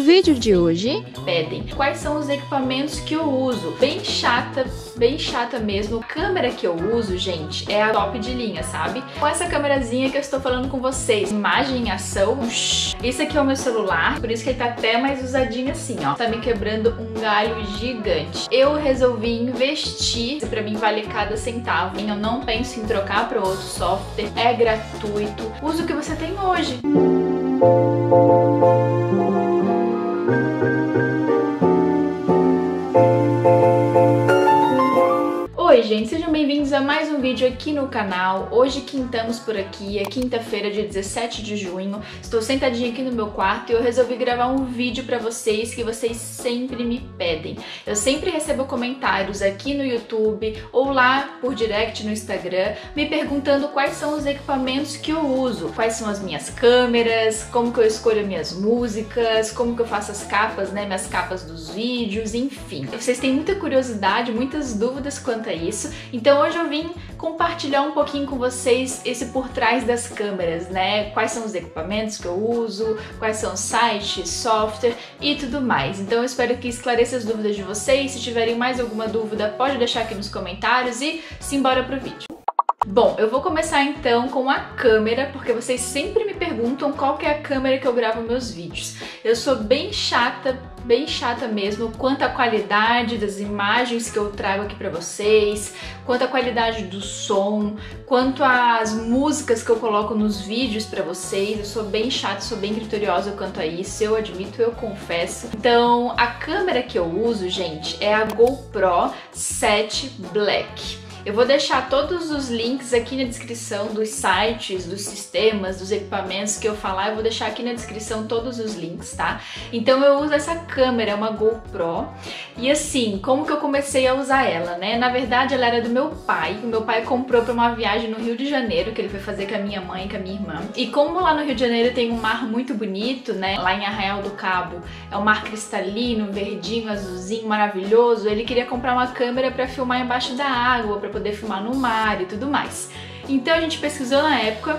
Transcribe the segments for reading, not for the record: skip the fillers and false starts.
No vídeo de hoje, pedem quais são os equipamentos que eu uso. Bem chata mesmo. A câmera que eu uso, gente, é a top de linha, sabe? Com essa câmerazinha que eu estou falando com vocês. Imagem em ação. Esse aqui é o meu celular, por isso que ele tá até mais usadinho assim, ó. Tá me quebrando um galho gigante. Eu resolvi investir, pra mim vale cada centavo. Eu não penso em trocar para outro software. É gratuito. Usa o que você tem hoje. Oi gente, sejam bem-vindos a mais um vídeo aqui no canal. Hoje quintamos por aqui, é quinta-feira, dia 17 de junho. Estou sentadinha aqui no meu quarto e eu resolvi gravar um vídeo pra vocês que vocês sempre me pedem. Eu sempre recebo comentários aqui no YouTube ou lá por direct no Instagram me perguntando quais são os equipamentos que eu uso, quais são as minhas câmeras, como que eu escolho minhas músicas, como que eu faço as capas, né, minhas capas dos vídeos, enfim. Vocês têm muita curiosidade, muitas dúvidas quanto a isso, então hoje eu vim compartilhar um pouquinho com vocês esse por trás das câmeras, né? Quais são os equipamentos que eu uso, quais são os sites, software e tudo mais. Então eu espero que esclareça as dúvidas de vocês. Se tiverem mais alguma dúvida, pode deixar aqui nos comentários e simbora pro vídeo. Bom, eu vou começar então com a câmera, porque vocês sempre me perguntam qual que é a câmera que eu gravo meus vídeos. Eu sou bem chata mesmo, quanto à qualidade das imagens que eu trago aqui pra vocês, quanto à qualidade do som, quanto às músicas que eu coloco nos vídeos pra vocês. Eu sou bem chata, sou bem criteriosa quanto a isso, eu admito, eu confesso. Então, a câmera que eu uso, gente, é a GoPro 7 Black. Eu vou deixar todos os links aqui na descrição dos sites, dos sistemas, dos equipamentos que eu falar. Eu vou deixar aqui na descrição todos os links, tá? Então eu uso essa câmera, é uma GoPro. E assim, como que eu comecei a usar ela, né? Na verdade ela era do meu pai. O meu pai comprou pra uma viagem no Rio de Janeiro, que ele foi fazer com a minha mãe e com a minha irmã. E como lá no Rio de Janeiro tem um mar muito bonito, né? Lá em Arraial do Cabo é um mar cristalino, verdinho, azulzinho, maravilhoso. Ele queria comprar uma câmera pra filmar embaixo da água, pra poder filmar no mar e tudo mais. Então a gente pesquisou na época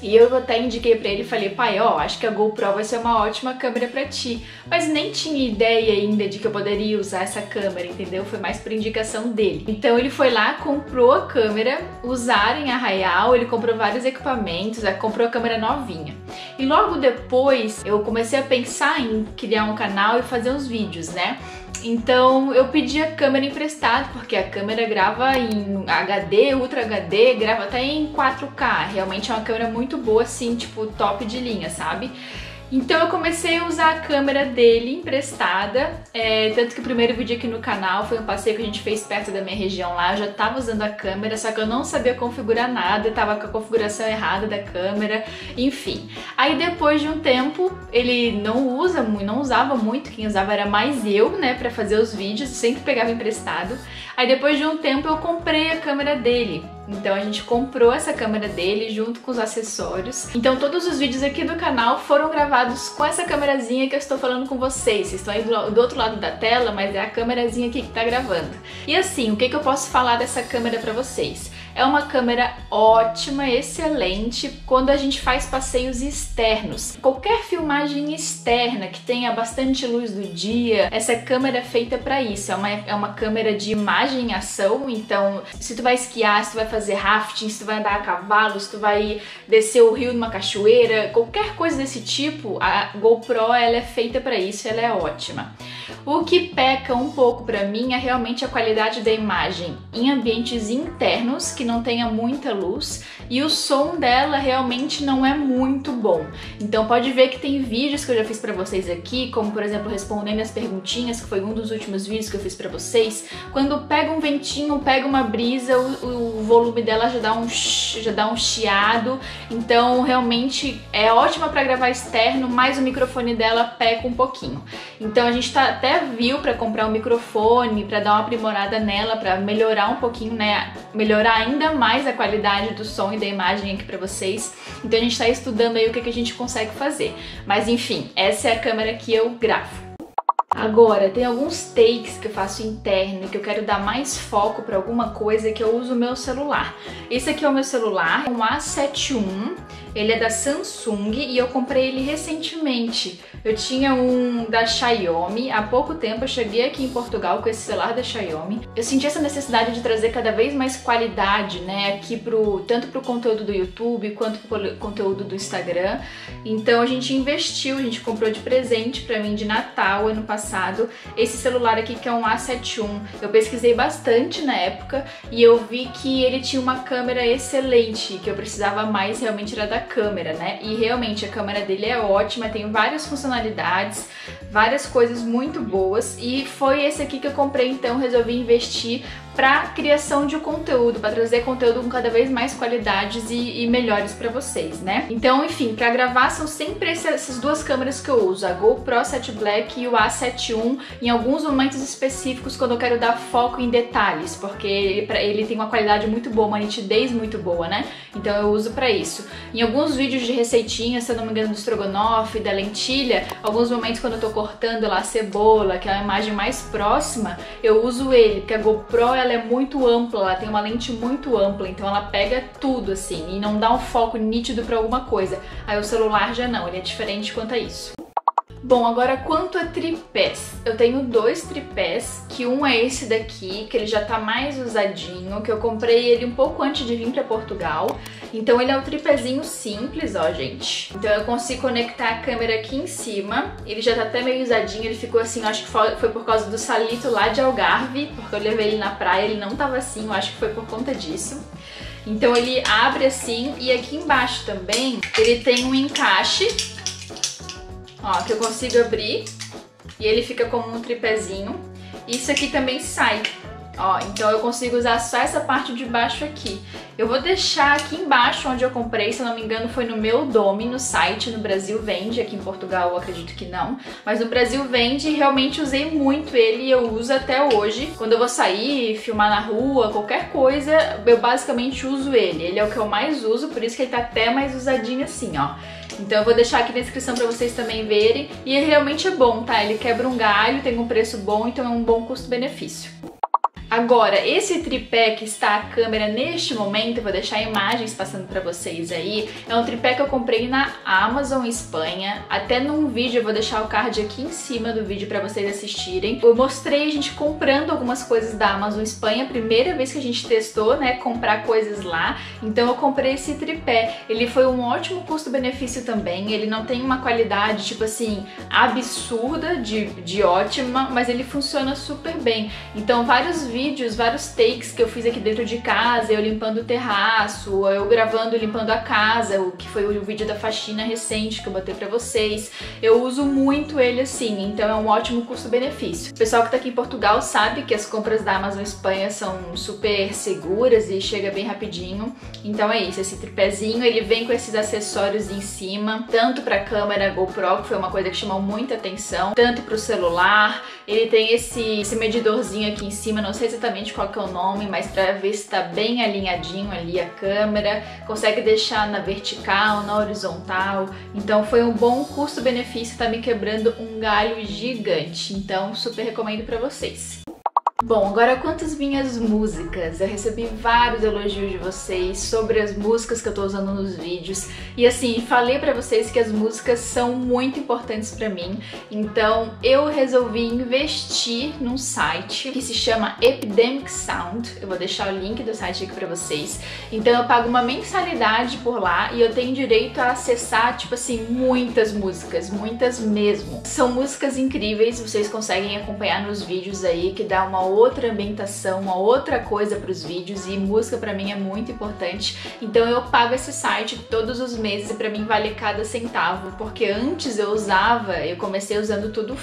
e eu até indiquei pra ele e falei: pai, ó, acho que a GoPro vai ser uma ótima câmera pra ti. Mas nem tinha ideia ainda de que eu poderia usar essa câmera, entendeu? Foi mais por indicação dele. Então ele foi lá, comprou a câmera, usaram em Arraial, ele comprou vários equipamentos, comprou a câmera novinha. E logo depois eu comecei a pensar em criar um canal e fazer uns vídeos, né? Então eu pedi a câmera emprestada, porque a câmera grava em HD, Ultra HD, grava até em 4K. Realmente é uma câmera muito boa, assim, tipo top de linha, sabe? Então eu comecei a usar a câmera dele emprestada, tanto que o primeiro vídeo aqui no canal foi um passeio que a gente fez perto da minha região lá. Eu já tava usando a câmera, só que eu não sabia configurar nada, tava com a configuração errada da câmera, enfim. Aí depois de um tempo, ele não usava muito, quem usava era mais eu, né, pra fazer os vídeos, sempre pegava emprestado. Aí depois de um tempo eu comprei a câmera dele. Então a gente comprou essa câmera dele junto com os acessórios. Então todos os vídeos aqui do canal foram gravados com essa câmerazinha que eu estou falando com vocês. Vocês estão aí do outro lado da tela, mas é a câmerazinha aqui que tá gravando. E assim, o que eu posso falar dessa câmera pra vocês? É uma câmera ótima, excelente, quando a gente faz passeios externos. Qualquer filmagem externa que tenha bastante luz do dia, essa câmera é feita pra isso. É uma câmera de imagem em ação, então se tu vai esquiar, se tu vai fazer rafting, se tu vai andar a cavalo, se tu vai descer o rio numa cachoeira, qualquer coisa desse tipo, a GoPro ela é feita pra isso, ela é ótima. O que peca um pouco pra mim é realmente a qualidade da imagem em ambientes internos, que não tenha muita luz, e o som dela realmente não é muito bom. Então pode ver que tem vídeos que eu já fiz pra vocês aqui, como por exemplo, respondendo as perguntinhas, que foi um dos últimos vídeos que eu fiz pra vocês. Quando pega um ventinho, pega uma brisa, o volume dela já dá um chiado, então realmente é ótima pra gravar externo, mas o microfone dela peca um pouquinho. Então a gente até viu pra comprar um microfone, pra dar uma aprimorada nela, pra melhorar um pouquinho, né, melhorar ainda mais a qualidade do som e da imagem aqui pra vocês. Então a gente tá estudando aí o que a gente consegue fazer. Mas enfim, essa é a câmera que eu gravo. Agora, tem alguns takes que eu faço interno, que eu quero dar mais foco pra alguma coisa, que eu uso o meu celular. Esse aqui é o meu celular, um A71. Ele é da Samsung e eu comprei ele recentemente. Eu tinha um da Xiaomi. Há pouco tempo eu cheguei aqui em Portugal com esse celular da Xiaomi. Eu senti essa necessidade de trazer cada vez mais qualidade, né, aqui tanto pro conteúdo do YouTube quanto pro conteúdo do Instagram. Então a gente investiu, a gente comprou de presente pra mim de Natal ano passado esse celular aqui, que é um A71. Eu pesquisei bastante na época e eu vi que ele tinha uma câmera excelente, que eu precisava mais realmente era da câmera, né? E realmente a câmera dele é ótima, tem várias funcionalidades, várias coisas muito boas, e foi esse aqui que eu comprei. Então resolvi investir para criação de conteúdo, para trazer conteúdo com cada vez mais qualidades e melhores para vocês, né? Então, enfim, para gravar são sempre essas duas câmeras que eu uso, a GoPro 7 Black e o A71, em alguns momentos específicos quando eu quero dar foco em detalhes, porque ele tem uma qualidade muito boa, uma nitidez muito boa, né? Então eu uso para isso. Em alguns vídeos de receitinha, se eu não me engano, do estrogonofe, da lentilha, alguns momentos quando eu tô cortando lá a cebola, que é a imagem mais próxima, eu uso ele, porque a GoPro ela é muito ampla, ela tem uma lente muito ampla, então ela pega tudo assim e não dá um foco nítido pra alguma coisa. Aí o celular já não, ele é diferente quanto a isso. Bom, agora quanto a tripés, eu tenho dois tripés, que um é esse daqui, que ele já tá mais usadinho, que eu comprei ele um pouco antes de vir pra Portugal. Então ele é um tripézinho simples, ó, gente. Então eu consigo conectar a câmera aqui em cima, ele já tá até meio usadinho, ele ficou assim, eu acho que foi por causa do salito lá de Algarve, porque eu levei ele na praia, ele não tava assim, eu acho que foi por conta disso. Então ele abre assim, e aqui embaixo também ele tem um encaixe, ó, que eu consigo abrir e ele fica como um tripézinho. Isso aqui também sai, ó, então eu consigo usar só essa parte de baixo aqui. Eu vou deixar aqui embaixo onde eu comprei, se eu não me engano foi no meu Dome, no site, no Brasil vende, aqui em Portugal eu acredito que não, mas no Brasil vende, e realmente usei muito ele e eu uso até hoje. Quando eu vou sair, filmar na rua, qualquer coisa, eu basicamente uso ele. Ele é o que eu mais uso, por isso que ele tá até mais usadinho assim, ó. Então eu vou deixar aqui na descrição pra vocês também verem, e ele realmente é bom, tá? Ele quebra um galho, tem um preço bom, então é um bom custo-benefício. Agora, esse tripé que está a câmera neste momento, eu vou deixar imagens passando para vocês aí, é um tripé que eu comprei na Amazon Espanha. Até num vídeo, eu vou deixar o card aqui em cima do vídeo para vocês assistirem. Eu mostrei a gente comprando algumas coisas da Amazon Espanha, primeira vez que a gente testou, né, comprar coisas lá. Então eu comprei esse tripé, ele foi um ótimo custo-benefício também, ele não tem uma qualidade, tipo assim, absurda de ótima, mas ele funciona super bem. Então vários vídeos, vários takes que eu fiz aqui dentro de casa, eu limpando o terraço, eu gravando, limpando a casa, o que foi o vídeo da faxina recente que eu botei pra vocês, eu uso muito ele assim, então é um ótimo custo-benefício. O pessoal que tá aqui em Portugal sabe que as compras da Amazon Espanha são super seguras e chega bem rapidinho, então é isso, esse tripézinho, ele vem com esses acessórios em cima, tanto pra câmera GoPro, que foi uma coisa que chamou muita atenção, tanto pro celular, ele tem esse medidorzinho aqui em cima, não sei exatamente qual que é o nome, mas pra ver se tá bem alinhadinho ali a câmera, consegue deixar na vertical, na horizontal, então foi um bom custo-benefício, tá me quebrando um galho gigante, então super recomendo pra vocês. Bom, agora quanto às minhas músicas, eu recebi vários elogios de vocês sobre as músicas que eu tô usando nos vídeos, e assim, falei pra vocês que as músicas são muito importantes pra mim, então eu resolvi investir num site que se chama Epidemic Sound, eu vou deixar o link do site aqui pra vocês. Então eu pago uma mensalidade por lá e eu tenho direito a acessar, tipo assim, muitas mesmo. São músicas incríveis, vocês conseguem acompanhar nos vídeos aí, que dá uma outra ambientação, uma outra coisa para os vídeos, e música para mim é muito importante, então eu pago esse site todos os meses e para mim vale cada centavo, porque antes eu comecei usando tudo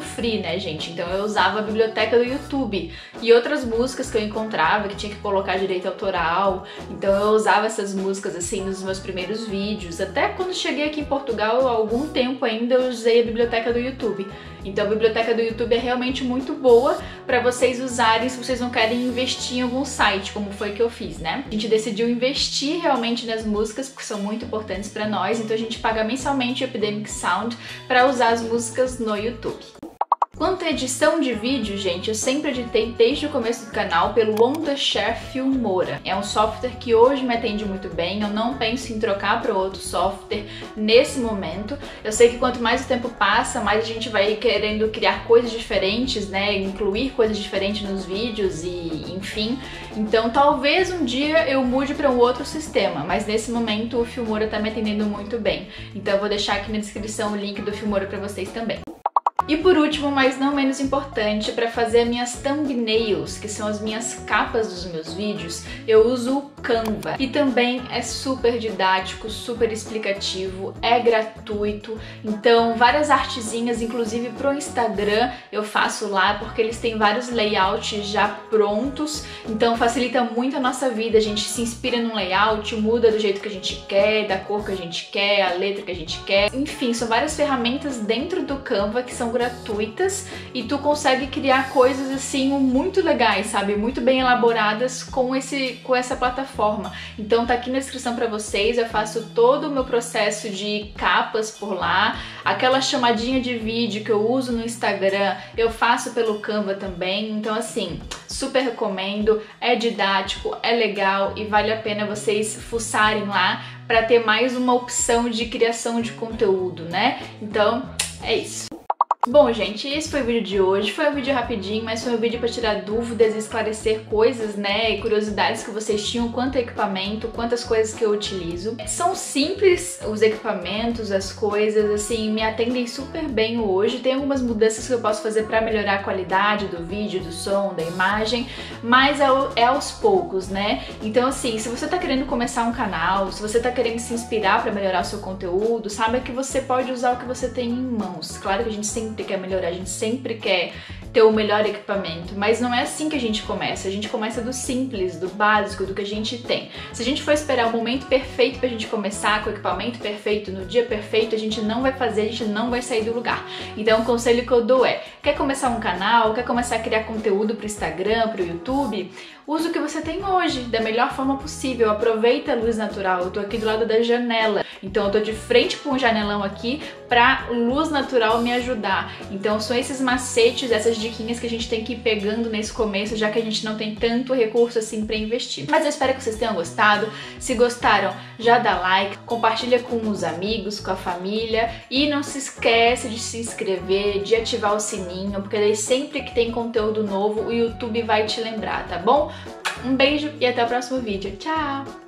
free, né, gente, então eu usava a biblioteca do YouTube e outras músicas que eu encontrava que tinha que colocar direito autoral, então eu usava essas músicas assim nos meus primeiros vídeos, até quando cheguei aqui em Portugal, há algum tempo ainda eu usei a biblioteca do YouTube. Então a biblioteca do YouTube é realmente muito boa para vocês usarem se vocês não querem investir em algum site, como foi que eu fiz, né? A gente decidiu investir realmente nas músicas, porque são muito importantes para nós, então a gente paga mensalmente o Epidemic Sound para usar as músicas no YouTube. Quanto à edição de vídeo, gente, eu sempre editei desde o começo do canal pelo Wondershare Filmora. É um software que hoje me atende muito bem, eu não penso em trocar para outro software nesse momento. Eu sei que quanto mais o tempo passa, mais a gente vai querendo criar coisas diferentes, né, incluir coisas diferentes nos vídeos e enfim. Então talvez um dia eu mude para um outro sistema, mas nesse momento o Filmora está me atendendo muito bem. Então eu vou deixar aqui na descrição o link do Filmora para vocês também. E por último, mas não menos importante, para fazer minhas thumbnails, que são as minhas capas dos meus vídeos, eu uso o Canva. E também é super didático, super explicativo, é gratuito. Então, várias artezinhas, inclusive pro Instagram, eu faço lá, porque eles têm vários layouts já prontos. Então, facilita muito a nossa vida. A gente se inspira num layout, muda do jeito que a gente quer, da cor que a gente quer, a letra que a gente quer. Enfim, são várias ferramentas dentro do Canva que são gratuitas e tu consegue criar coisas assim muito legais, sabe? Muito bem elaboradas com essa plataforma. Então tá aqui na descrição pra vocês, eu faço todo o meu processo de capas por lá, aquela chamadinha de vídeo que eu uso no Instagram, eu faço pelo Canva também. Então assim, super recomendo, é didático, é legal e vale a pena vocês fuçarem lá pra ter mais uma opção de criação de conteúdo, né? Então é isso. Bom, gente, esse foi o vídeo de hoje. Foi um vídeo rapidinho, mas foi um vídeo para tirar dúvidas e esclarecer coisas, né, e curiosidades que vocês tinham quanto a equipamento, quantas coisas que eu utilizo. São simples os equipamentos, as coisas, assim, me atendem super bem hoje. Tem algumas mudanças que eu posso fazer para melhorar a qualidade do vídeo, do som, da imagem, mas é aos poucos, né? Então, assim, se você tá querendo começar um canal, se você tá querendo se inspirar para melhorar o seu conteúdo, saiba que você pode usar o que você tem em mãos. Claro que a gente sempre quer melhorar, a gente sempre quer ter o melhor equipamento, mas não é assim que a gente começa do simples, do básico, do que a gente tem. Se a gente for esperar o momento perfeito pra gente começar, com o equipamento perfeito, no dia perfeito, a gente não vai fazer, a gente não vai sair do lugar. Então o conselho que eu dou é, quer começar um canal, quer começar a criar conteúdo pro Instagram, pro YouTube, usa o que você tem hoje, da melhor forma possível, aproveita a luz natural. Eu tô aqui do lado da janela, então eu tô de frente pra um janelão aqui pra luz natural me ajudar. Então são esses macetes, essas diquinhas que a gente tem que ir pegando nesse começo, já que a gente não tem tanto recurso assim pra investir. Mas eu espero que vocês tenham gostado. Se gostaram, já dá like, compartilha com os amigos, com a família e não se esquece de se inscrever, de ativar o sininho, porque daí sempre que tem conteúdo novo, o YouTube vai te lembrar, tá bom? Um beijo e até o próximo vídeo. Tchau!